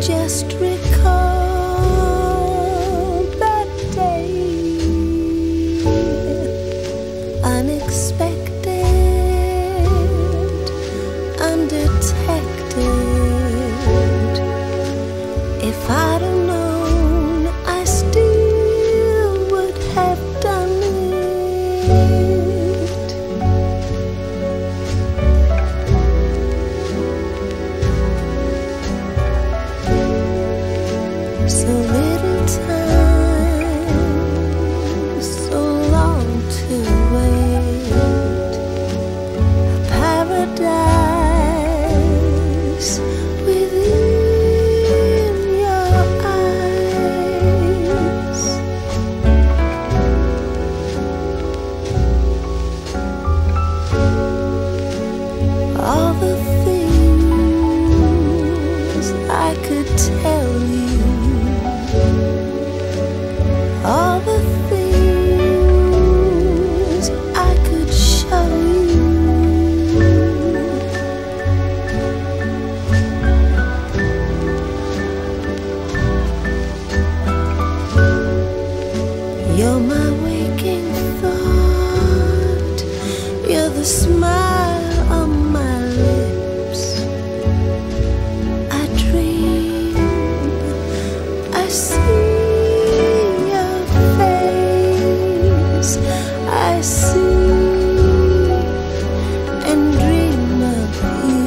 Just recall that day, unexpected, undetected. If I'd have known, I still would have done it. So little time, so long to wait. A paradise within your eyes. All the things I could tell you, all the things I could show you. You're my waking thought, you're the smile on my lips. I dream, I see. I see and dream of you.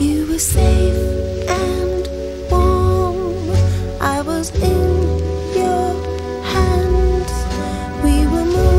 You were safe and warm, I was in your hands. We were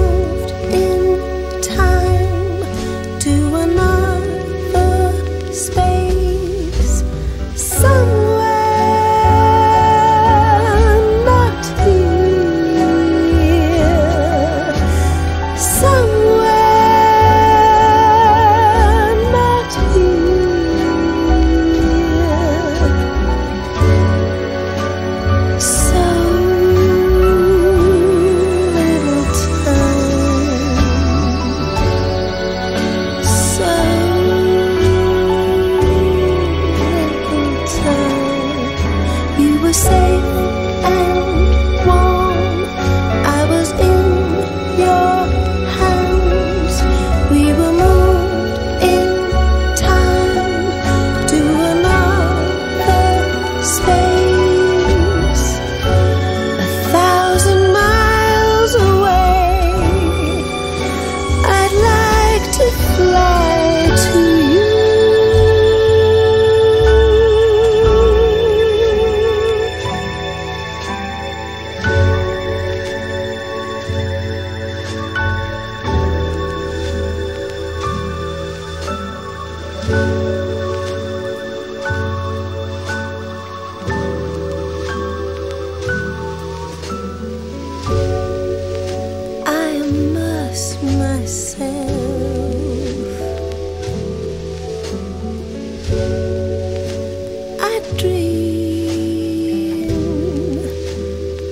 dream.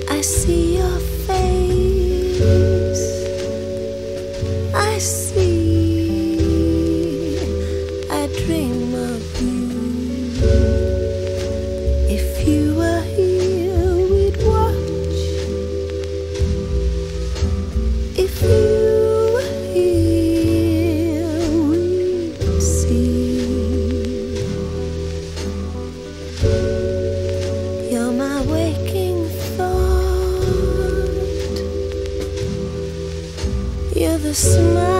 I see your face, I see, I dream of you. If you were here, we'd watch. If you were here, we'd see. You're my waking thought. smile.